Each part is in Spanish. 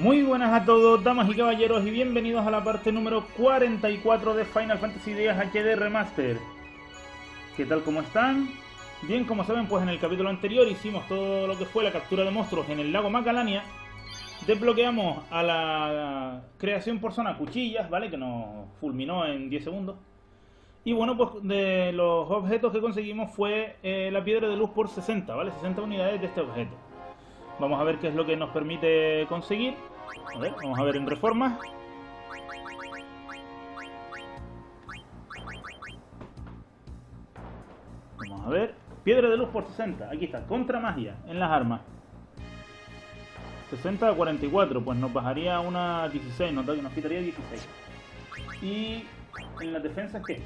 Muy buenas a todos, damas y caballeros, y bienvenidos a la parte número 44 de Final Fantasy X HD Remaster. ¿Qué tal, cómo están? Bien, como saben, pues en el capítulo anterior hicimos todo lo que fue la captura de monstruos en el lago Macalania. Desbloqueamos a la creación por zona cuchillas, ¿vale? Que nos fulminó en 10 segundos. Y bueno, pues de los objetos que conseguimos fue la piedra de luz por 60, ¿vale? 60 unidades de este objeto. Vamos a ver qué es lo que nos permite conseguir. A ver, vamos a ver en reformas. Vamos a ver. Piedra de luz por 60. Aquí está. Contra magia. En las armas. 60 a 44. Pues nos bajaría una 16. Nos quitaría 16. Y en las defensas, ¿qué?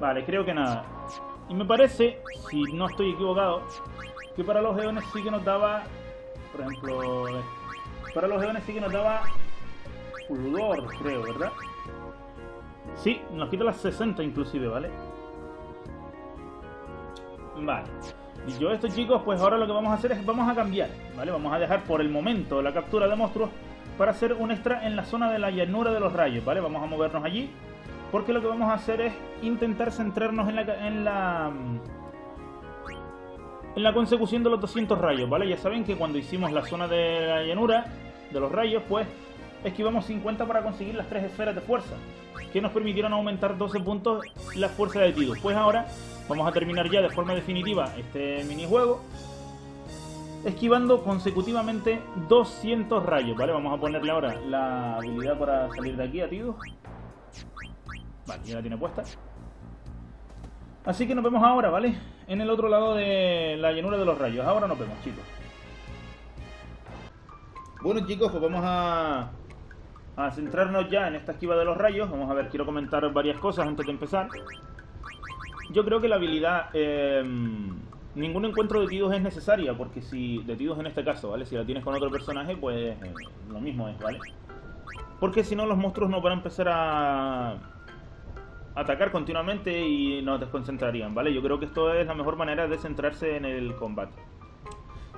Vale, creo que nada. Y me parece, si no estoy equivocado, que para los eones sí que nos daba, por ejemplo, para los eones sí que nos daba fulgor, creo, ¿verdad? Sí, nos quita las 60 inclusive, ¿vale? Vale. Y yo esto, chicos, pues ahora lo que vamos a hacer es vamos a cambiar, ¿vale? Vamos a dejar por el momento la captura de monstruos para hacer un extra en la zona de la llanura de los rayos, ¿vale? Vamos a movernos allí. Porque lo que vamos a hacer es intentar centrarnos en la consecución de los 200 rayos, ¿vale? Ya saben que cuando hicimos la zona de la llanura de los rayos, pues esquivamos 50 para conseguir las 3 esferas de fuerza, que nos permitieron aumentar 12 puntos la fuerza de Tidus. Pues ahora vamos a terminar ya de forma definitiva este minijuego, esquivando consecutivamente 200 rayos, ¿vale? Vamos a ponerle ahora la habilidad para salir de aquí a Tidus. Vale, ya la tiene puesta. Así que nos vemos ahora, ¿vale? En el otro lado de la llanura de los rayos. Ahora nos vemos, chicos. Bueno, chicos, pues vamos a centrarnos ya en esta esquiva de los rayos. Vamos a ver, quiero comentar varias cosas antes de empezar. Yo creo que la habilidad... ningún encuentro de Tidus es necesaria, porque si... De Tidus en este caso, ¿vale? Si la tienes con otro personaje, pues lo mismo es, ¿vale? Porque si no, los monstruos no van a empezar a... atacar continuamente y nos desconcentrarían, ¿vale? Yo creo que esto es la mejor manera de centrarse en el combate.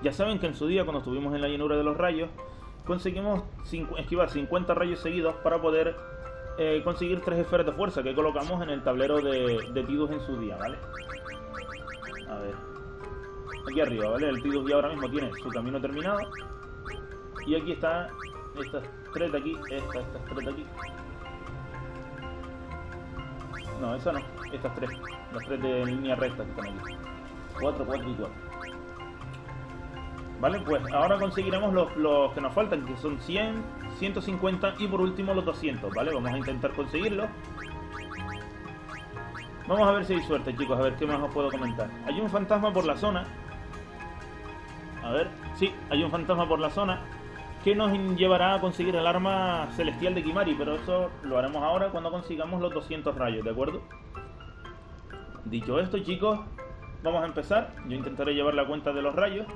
Ya saben que en su día, cuando estuvimos en la llanura de los rayos, conseguimos esquivar 50 rayos seguidos para poder conseguir 3 esferas de fuerza que colocamos en el tablero de Tidus en su día, ¿vale? A ver... Aquí arriba, ¿vale? El Tidus ya ahora mismo tiene su camino terminado. Y aquí está... Estas 3 de aquí, estas 3 de aquí... No, esa no. Estas 3. Las 3 de línea recta que están aquí. 4, 4 y 4. Vale, pues ahora conseguiremos los que nos faltan, que son 100, 150 y por último los 200, ¿vale? Vamos a intentar conseguirlos. Vamos a ver si hay suerte, chicos. A ver qué más os puedo comentar. Hay un fantasma por la zona. A ver. Sí, hay un fantasma por la zona que nos llevará a conseguir el arma celestial de Kihmari, pero eso lo haremos ahora cuando consigamos los 200 rayos, ¿de acuerdo? Dicho esto, chicos, vamos a empezar. Yo intentaré llevar la cuenta de los rayos,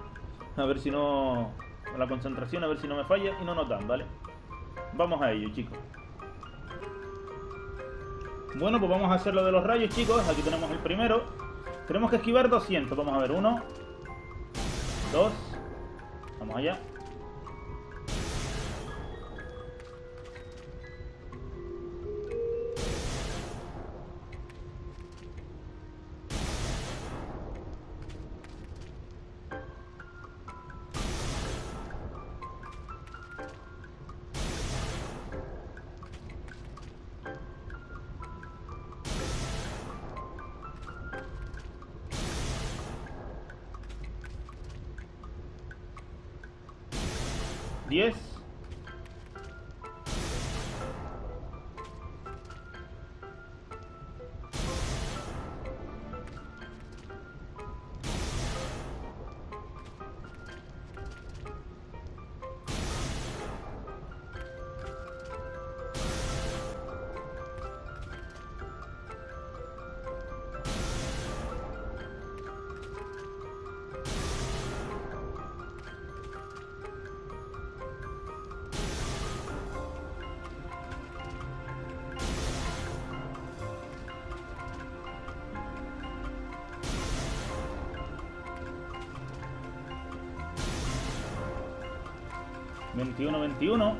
a ver si no... la concentración, a ver si no me falla y no nos dan, ¿vale? Vamos a ello, chicos. Bueno, pues vamos a hacer lo de los rayos, chicos. Aquí tenemos el primero. Tenemos que esquivar 200, vamos a ver, 1, 2, vamos allá. 21.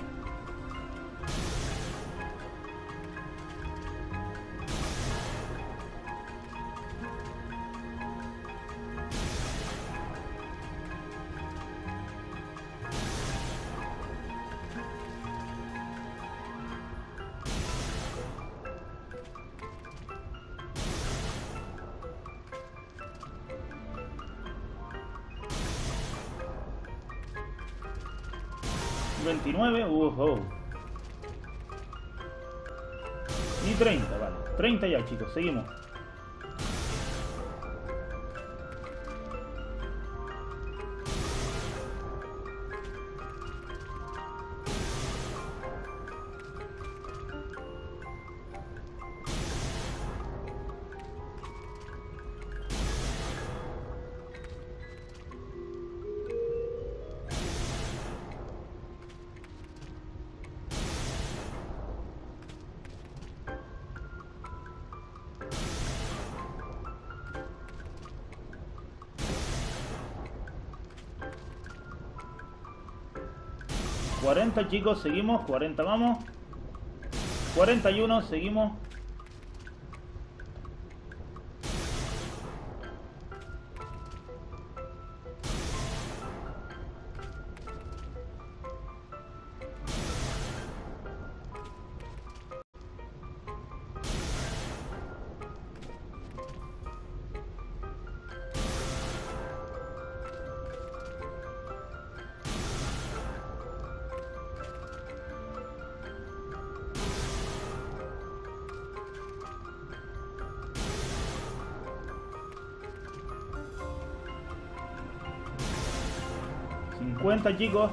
Y 30, vale. 30 ya, chicos. Seguimos. Chicos, seguimos, 40 vamos, 41, seguimos, 50, chicos.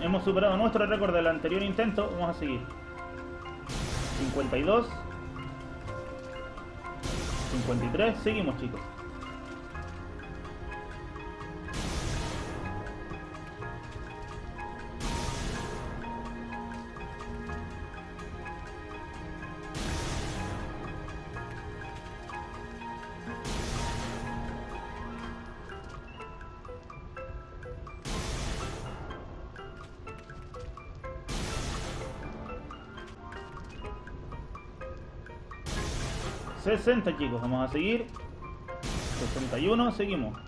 Hemos superado nuestro récord del anterior intento. Vamos a seguir. 52, 53, seguimos, chicos. Chicos, vamos a seguir. 61, seguimos.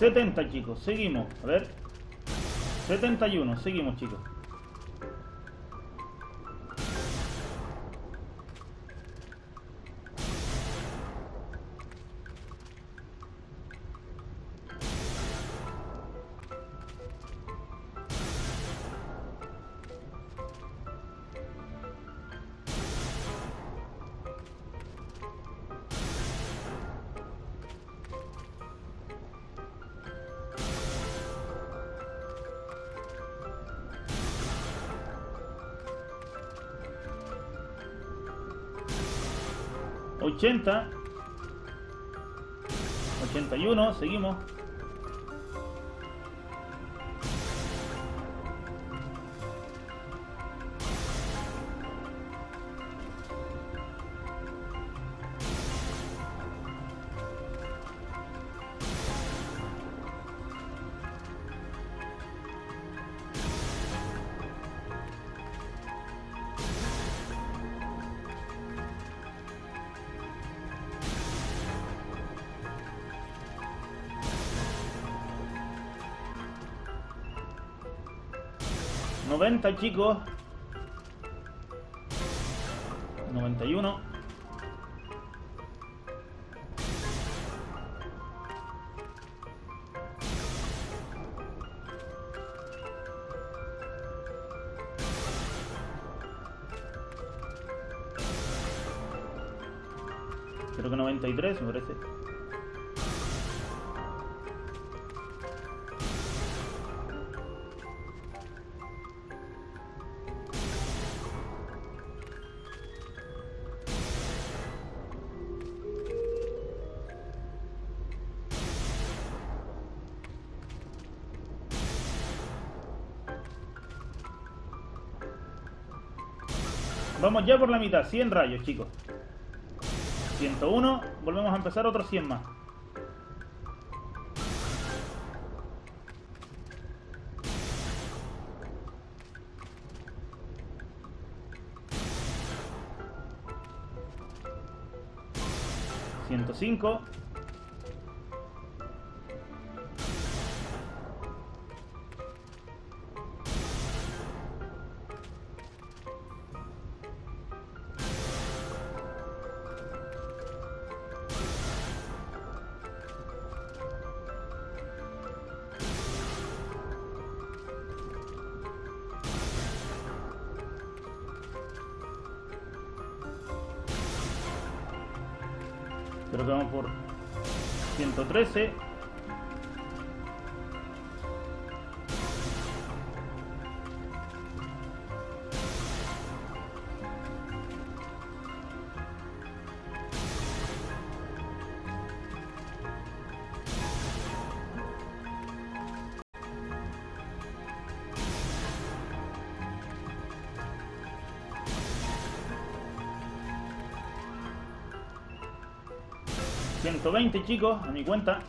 70, chicos, seguimos, a ver, 71, seguimos, chicos. 80, 81, seguimos. 90, chicos. 91. 93, me parece. Vamos ya por la mitad, 100 rayos, chicos. 101, volvemos a empezar, otros 100 más. ¿105? Creo que vamos por 113. 120, chicos, a mi cuenta.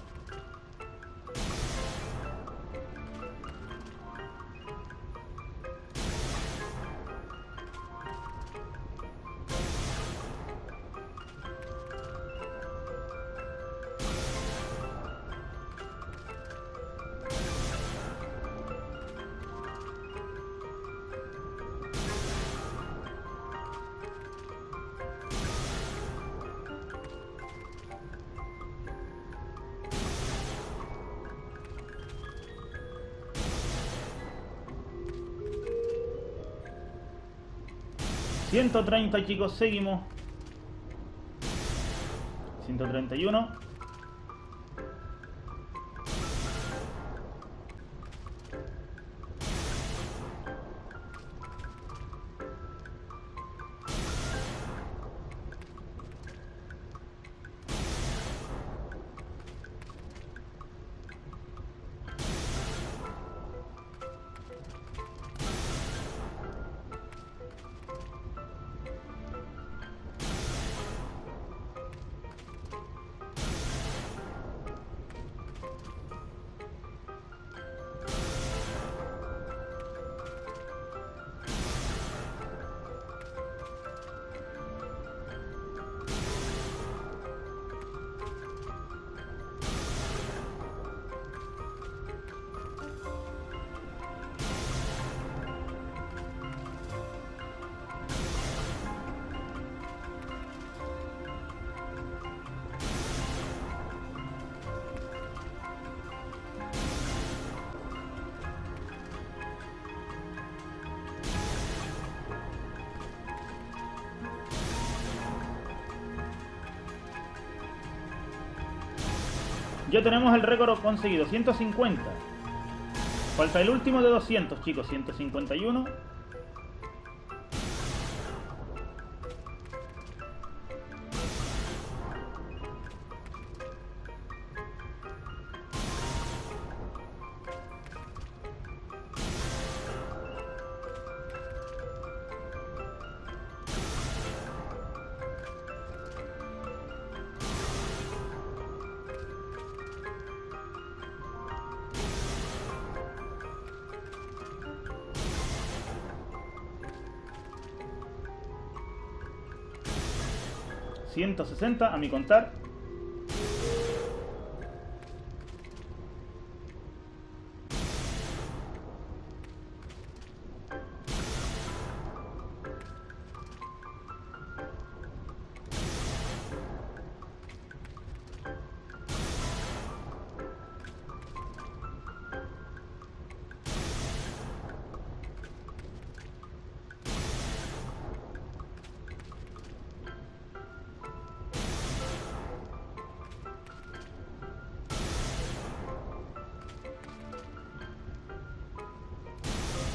...130, chicos, seguimos... ...131... Ya tenemos el récord conseguido, 150. Falta el último de 200, chicos, 151. 160 a mi contar.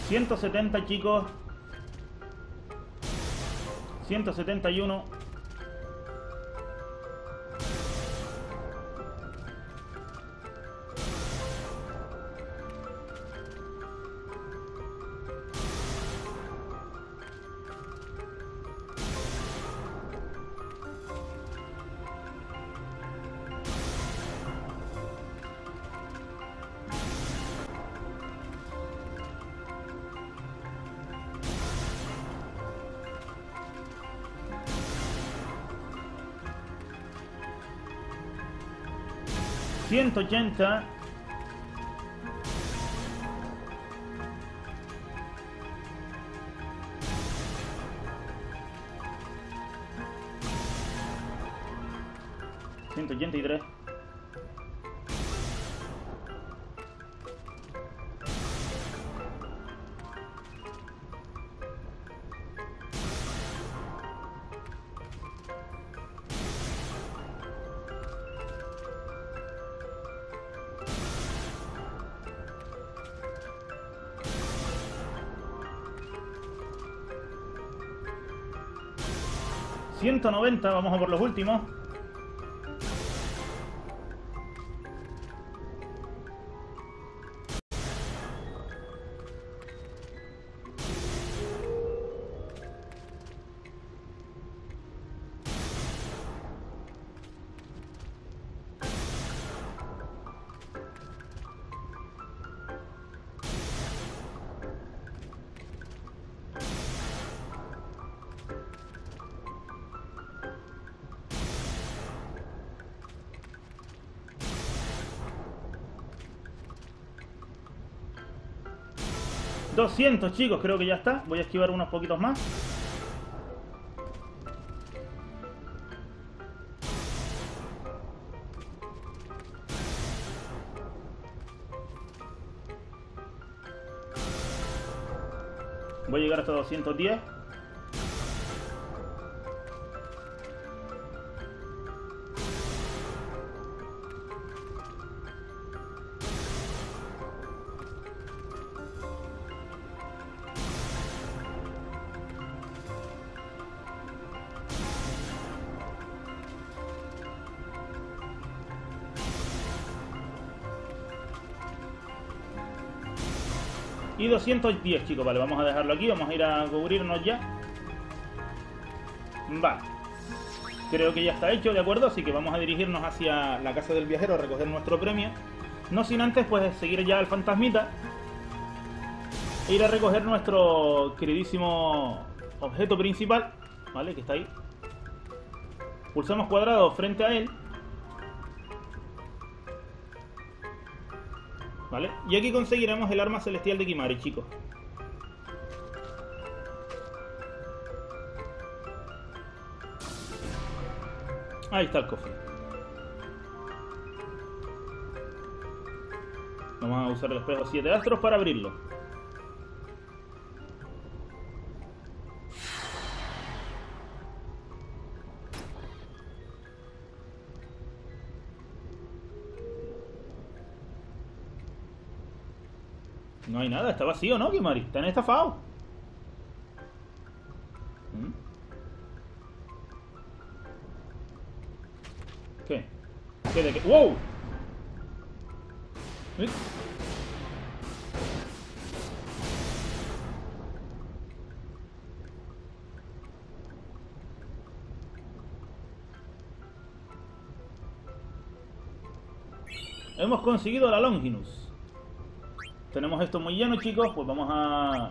170, chicos. 171. 173. 180. ...183... ...190... Vamos a por los últimos. ...200 chicos, creo que ya está. Voy a esquivar unos poquitos más. Voy a llegar hasta 210. Y 210, chicos, vale, vamos a dejarlo aquí, vamos a ir a cubrirnos ya. Vale, creo que ya está hecho, ¿de acuerdo? Así que vamos a dirigirnos hacia la casa del viajero a recoger nuestro premio. No sin antes, pues, seguir ya al fantasmita e ir a recoger nuestro queridísimo objeto principal, ¿vale? Que está ahí. Pulsamos cuadrado frente a él. ¿Vale? Y aquí conseguiremos el arma celestial de Kimahri, chicos. Ahí está el cofre. Vamos a usar el espejo 7 astros para abrirlo. No hay nada, está vacío, ¿no, Kimahri? Están estafados. ¿Qué? ¿Qué de qué? ¡Wow! ¿Eh? Hemos conseguido la Longinus. Tenemos esto muy lleno, chicos, pues vamos a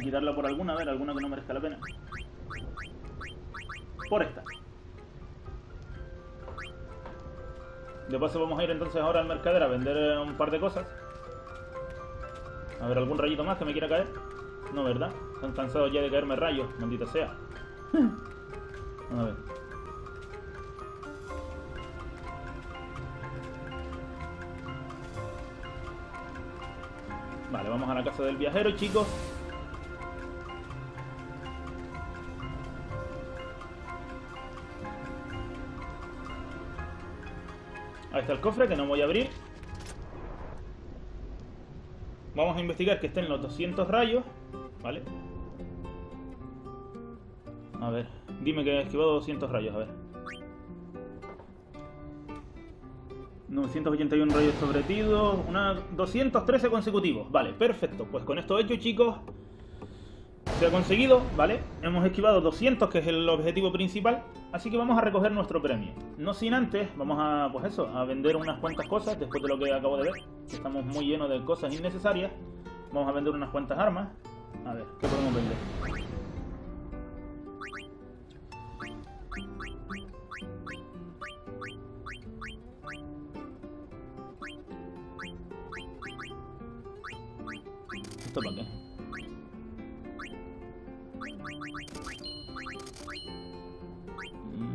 quitarla por alguna, a ver, alguna que no merezca la pena. Por esta. De paso vamos a ir entonces ahora al mercader a vender un par de cosas. A ver, algún rayito más que me quiera caer. No, ¿verdad? Están cansados ya de caerme rayos, maldita sea. A ver. Vale, vamos a la casa del viajero, chicos. Ahí está el cofre, que no voy a abrir. Vamos a investigar que estén los 200 rayos. Vale. A ver, dime que he esquivado 200 rayos, a ver. 981 rayos sobretidos, 213 consecutivos. Vale, perfecto. Pues con esto hecho, chicos, se ha conseguido, ¿vale? Hemos esquivado 200, que es el objetivo principal. Así que vamos a recoger nuestro premio. No sin antes, vamos a, pues eso, a vender unas cuantas cosas, después de lo que acabo de ver. Estamos muy llenos de cosas innecesarias. Vamos a vender unas cuantas armas. A ver, ¿qué podemos vender? esto para acá.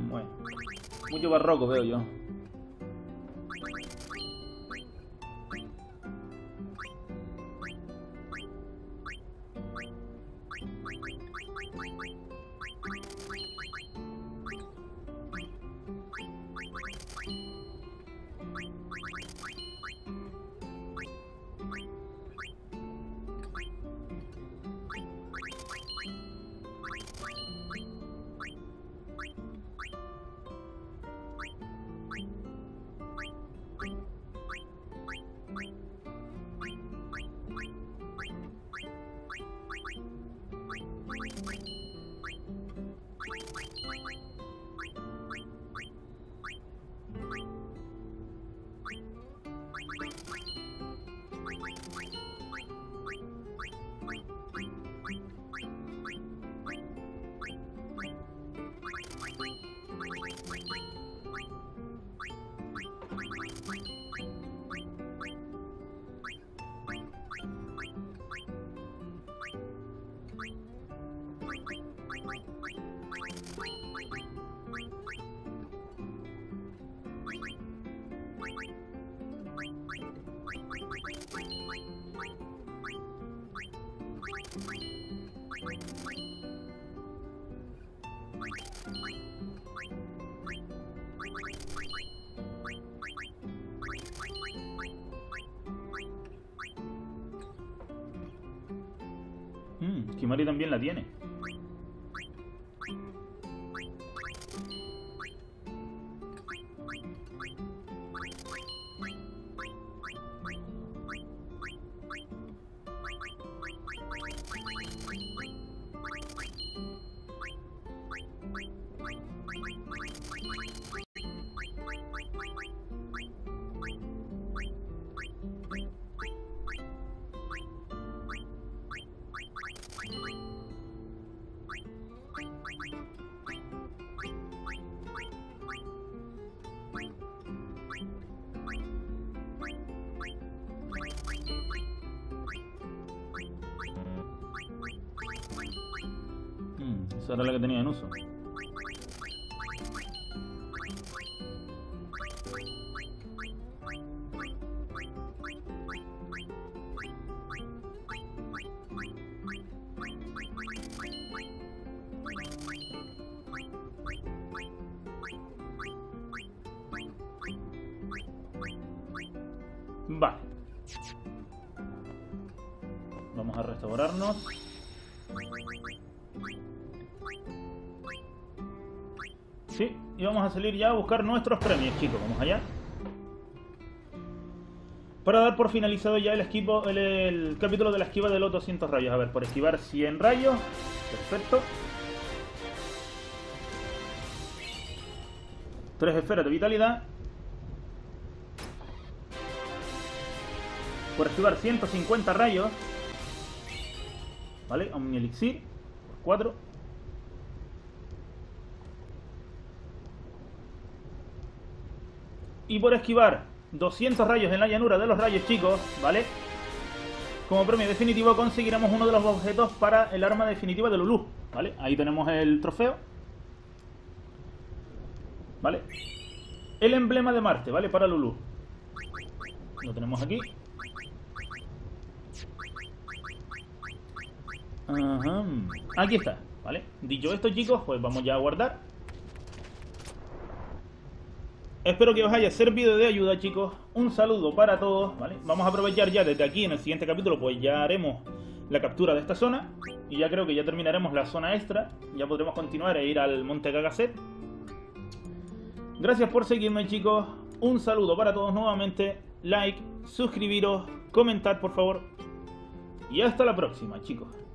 Bueno, mucho barroco veo yo. Kimahri también la tiene. Esa era la que tenía en uso. Vale. Vamos a restaurarnos. Sí, y vamos a salir ya a buscar nuestros premios, chicos. Vamos allá. Para dar por finalizado ya el capítulo de la esquiva de los 200 rayos. A ver, por esquivar 100 rayos. Perfecto. 3 esferas de vitalidad. Por esquivar 150 rayos. Vale, omnielixir. Por 4. Y por esquivar 200 rayos en la llanura de los rayos, chicos, ¿vale? Como premio definitivo conseguiremos uno de los objetos para el arma definitiva de Lulu, ¿vale? Ahí tenemos el trofeo, ¿vale? El emblema de Marte, ¿vale? Para Lulu. Lo tenemos aquí. Ajá. Aquí está, ¿vale? Dicho esto, chicos, pues vamos ya a guardar. Espero que os haya servido de ayuda, chicos. Un saludo para todos, ¿vale? Vamos a aprovechar ya desde aquí en el siguiente capítulo, pues ya haremos la captura de esta zona. Y ya creo que ya terminaremos la zona extra. Ya podremos continuar e ir al Monte Gagazet. Gracias por seguirme, chicos. Un saludo para todos nuevamente. Like, suscribiros, comentad, por favor. Y hasta la próxima, chicos.